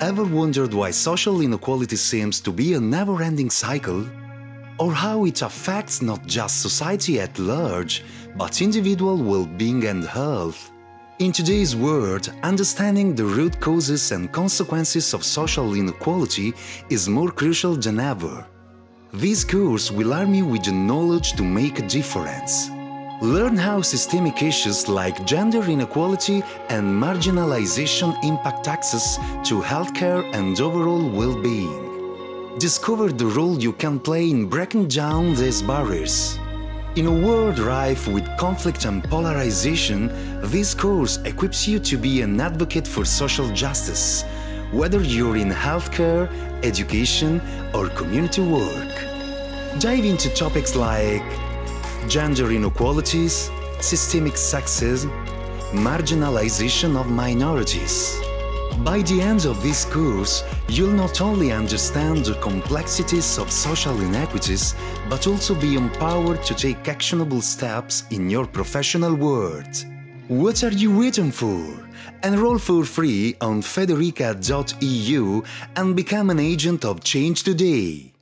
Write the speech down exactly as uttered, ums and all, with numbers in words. Ever wondered why social inequality seems to be a never-ending cycle? Or how it affects not just society at large, but individual well-being and health? In today's world, understanding the root causes and consequences of social inequality is more crucial than ever. This course will arm you with the knowledge to make a difference. Learn how systemic issues like gender inequality and marginalization impact access to healthcare and overall well-being. Discover the role you can play in breaking down these barriers. In a world rife with conflict and polarization, this course equips you to be an advocate for social justice, whether you're in healthcare, education, or community work. Dive into topics like gender inequalities, systemic sexism, marginalization of minorities. By the end of this course, you'll not only understand the complexities of social inequities, but also be empowered to take actionable steps in your professional world. What are you waiting for? Enroll for free on federica dot e u and become an agent of change today!